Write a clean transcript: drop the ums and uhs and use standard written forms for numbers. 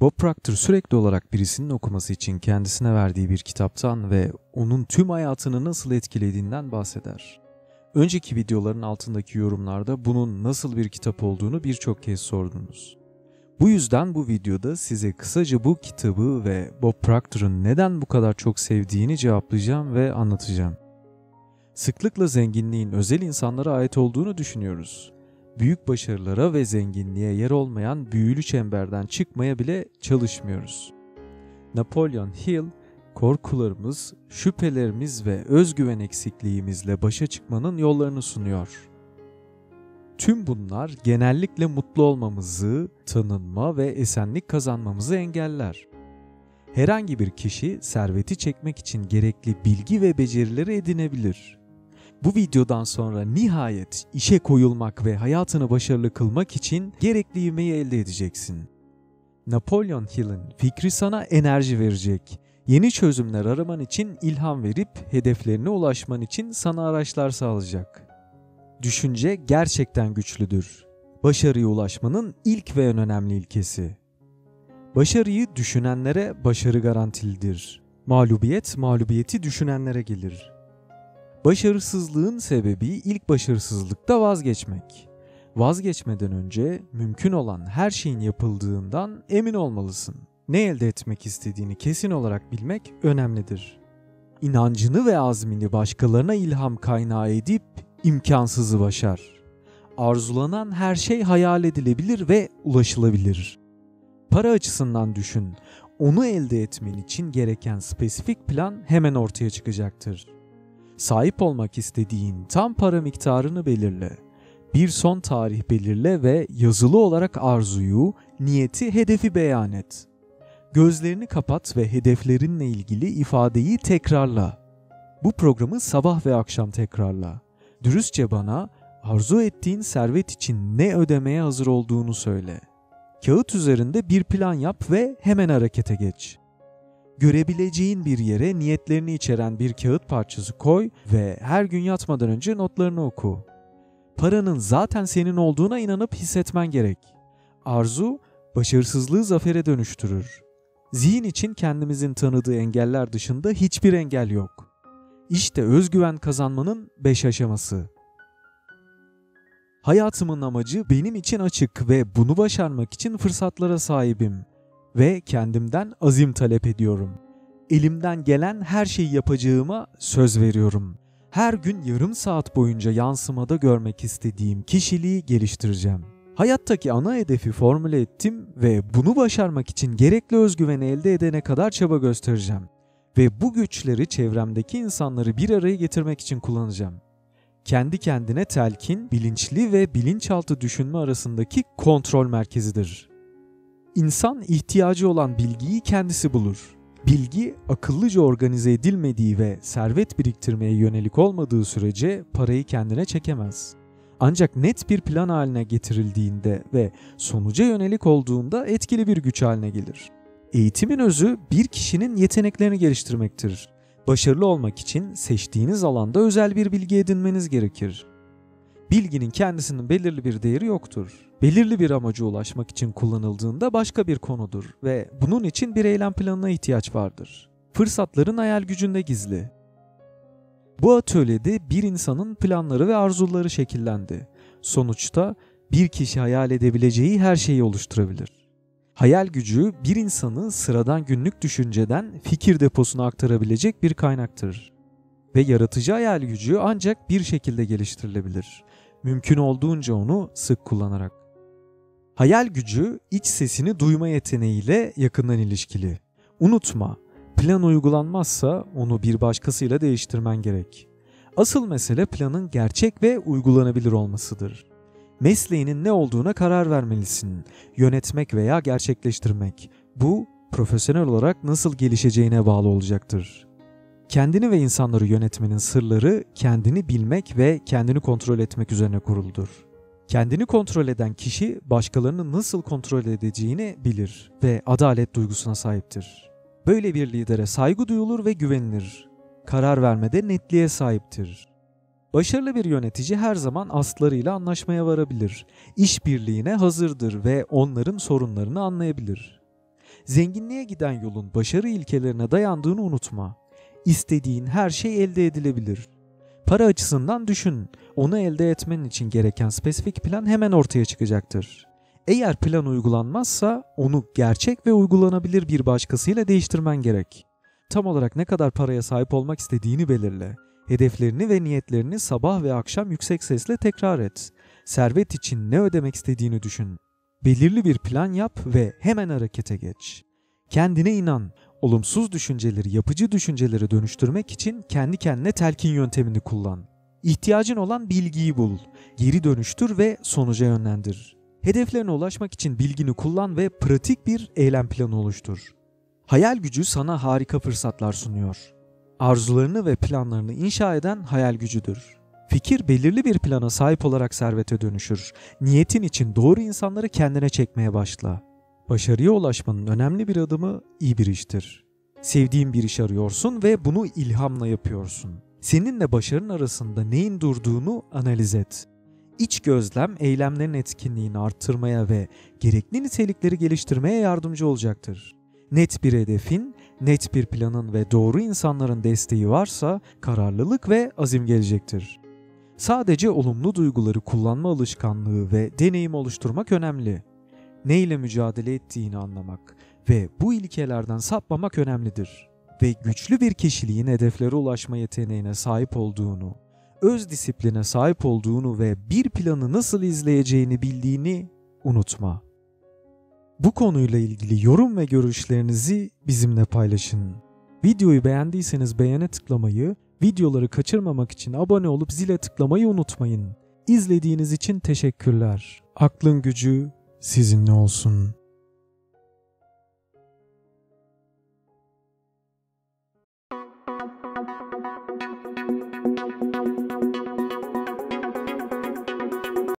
Bob Proctor sürekli olarak birisinin okuması için kendisine verdiği bir kitaptan ve onun tüm hayatını nasıl etkilediğinden bahseder. Önceki videoların altındaki yorumlarda bunun nasıl bir kitap olduğunu birçok kez sordunuz. Bu yüzden bu videoda size kısaca bu kitabı ve Bob Proctor'ın neden bu kadar çok sevdiğini cevaplayacağım ve anlatacağım. Sıklıkla zenginliğin özel insanlara ait olduğunu düşünüyoruz. Büyük başarılara ve zenginliğe yer olmayan büyülü çemberden çıkmaya bile çalışmıyoruz. Napoleon Hill, korkularımız, şüphelerimiz ve özgüven eksikliğimizle başa çıkmanın yollarını sunuyor. Tüm bunlar genellikle mutlu olmamızı, tanınma ve esenlik kazanmamızı engeller. Herhangi bir kişi serveti çekmek için gerekli bilgi ve becerileri edinebilir. Bu videodan sonra nihayet işe koyulmak ve hayatını başarılı kılmak için gerekli ivmeyi elde edeceksin. Napoleon Hill'in fikri sana enerji verecek, yeni çözümler araman için ilham verip hedeflerine ulaşman için sana araçlar sağlayacak. Düşünce gerçekten güçlüdür. Başarıya ulaşmanın ilk ve en önemli ilkesi. Başarıyı düşünenlere başarı garantilidir. Mağlubiyet, mağlubiyeti düşünenlere gelir. Başarısızlığın sebebi ilk başarısızlıkta vazgeçmek. Vazgeçmeden önce mümkün olan her şeyin yapıldığından emin olmalısın. Ne elde etmek istediğini kesin olarak bilmek önemlidir. İnancını ve azmini başkalarına ilham kaynağı edip imkansızı başar. Arzulanan her şey hayal edilebilir ve ulaşılabilir. Para açısından düşün. Onu elde etmen için gereken spesifik plan hemen ortaya çıkacaktır. Sahip olmak istediğin tam para miktarını belirle. Bir son tarih belirle ve yazılı olarak arzuyu, niyeti, hedefi beyan et. Gözlerini kapat ve hedeflerinle ilgili ifadeyi tekrarla. Bu programı sabah ve akşam tekrarla. Dürüstçe bana arzu ettiğin servet için ne ödemeye hazır olduğunu söyle. Kağıt üzerinde bir plan yap ve hemen harekete geç. Görebileceğin bir yere niyetlerini içeren bir kağıt parçası koy ve her gün yatmadan önce notlarını oku. Paranın zaten senin olduğuna inanıp hissetmen gerek. Arzu, başarısızlığı zafere dönüştürür. Zihin için kendimizin tanıdığı engeller dışında hiçbir engel yok. İşte özgüven kazanmanın 5 aşaması. Hayatımın amacı benim için açık ve bunu başarmak için fırsatlara sahibim. Ve kendimden azim talep ediyorum. Elimden gelen her şeyi yapacağıma söz veriyorum. Her gün yarım saat boyunca yansımada görmek istediğim kişiliği geliştireceğim. Hayattaki ana hedefi formüle ettim ve bunu başarmak için gerekli özgüveni elde edene kadar çaba göstereceğim. Ve bu güçleri çevremdeki insanları bir araya getirmek için kullanacağım. Kendi kendine telkin, bilinçli ve bilinçaltı düşünme arasındaki kontrol merkezidir. İnsan ihtiyacı olan bilgiyi kendisi bulur. Bilgi, akıllıca organize edilmediği ve servet biriktirmeye yönelik olmadığı sürece parayı kendine çekemez. Ancak net bir plan haline getirildiğinde ve sonuca yönelik olduğunda etkili bir güç haline gelir. Eğitimin özü bir kişinin yeteneklerini geliştirmektir. Başarılı olmak için seçtiğiniz alanda özel bir bilgi edinmeniz gerekir. Bilginin kendisinin belirli bir değeri yoktur. Belirli bir amaca ulaşmak için kullanıldığında başka bir konudur ve bunun için bir eylem planına ihtiyaç vardır. Fırsatların hayal gücünde gizli. Bu atölyede bir insanın planları ve arzuları şekillendi. Sonuçta bir kişi hayal edebileceği her şeyi oluşturabilir. Hayal gücü bir insanı sıradan günlük düşünceden fikir deposuna aktarabilecek bir kaynaktır. Ve yaratıcı hayal gücü ancak bir şekilde geliştirilebilir. Mümkün olduğunca onu sık kullanarak. Hayal gücü, iç sesini duyma yeteneğiyle yakından ilişkili. Unutma, plan uygulanmazsa onu bir başkasıyla değiştirmen gerek. Asıl mesele planın gerçek ve uygulanabilir olmasıdır. Mesleğinin ne olduğuna karar vermelisin. Yönetmek veya gerçekleştirmek. Bu, profesyonel olarak nasıl gelişeceğine bağlı olacaktır. Kendini ve insanları yönetmenin sırları kendini bilmek ve kendini kontrol etmek üzerine kuruludur. Kendini kontrol eden kişi başkalarını nasıl kontrol edeceğini bilir ve adalet duygusuna sahiptir. Böyle bir lidere saygı duyulur ve güvenilir. Karar vermede netliğe sahiptir. Başarılı bir yönetici her zaman astlarıyla anlaşmaya varabilir. İşbirliğine hazırdır ve onların sorunlarını anlayabilir. zenginliğe giden yolun başarı ilkelerine dayandığını unutma. İstediğin her şey elde edilebilir. Para açısından düşün. Onu elde etmen için gereken spesifik plan hemen ortaya çıkacaktır. Eğer plan uygulanmazsa onu gerçek ve uygulanabilir bir başkasıyla değiştirmen gerek. Tam olarak ne kadar paraya sahip olmak istediğini belirle. Hedeflerini ve niyetlerini sabah ve akşam yüksek sesle tekrar et. Servet için ne ödemek istediğini düşün. Belirli bir plan yap ve hemen harekete geç. Kendine inan. Olumsuz düşünceleri yapıcı düşüncelere dönüştürmek için kendi kendine telkin yöntemini kullan. İhtiyacın olan bilgiyi bul, geri dönüştür ve sonuca yönlendir. Hedeflerine ulaşmak için bilgini kullan ve pratik bir eylem planı oluştur. Hayal gücü sana harika fırsatlar sunuyor. Arzularını ve planlarını inşa eden hayal gücüdür. Fikir belirli bir plana sahip olarak servete dönüşür. Niyetin için doğru insanları kendine çekmeye başla. Başarıya ulaşmanın önemli bir adımı iyi bir iştir. Sevdiğin bir iş arıyorsun ve bunu ilhamla yapıyorsun. Seninle başarının arasında neyin durduğunu analiz et. İç gözlem eylemlerin etkinliğini arttırmaya ve gerekli nitelikleri geliştirmeye yardımcı olacaktır. Net bir hedefin, net bir planın ve doğru insanların desteği varsa kararlılık ve azim gelecektir. Sadece olumlu duyguları kullanma alışkanlığı ve deneyim oluşturmak önemli. Ne ile mücadele ettiğini anlamak ve bu ilkelerden sapmamak önemlidir. Ve güçlü bir kişiliğin hedeflere ulaşma yeteneğine sahip olduğunu, öz disipline sahip olduğunu ve bir planı nasıl izleyeceğini bildiğini unutma. Bu konuyla ilgili yorum ve görüşlerinizi bizimle paylaşın. Videoyu beğendiyseniz beğene tıklamayı, videoları kaçırmamak için abone olup zile tıklamayı unutmayın. İzlediğiniz için teşekkürler. Aklın gücü sizinle olsun.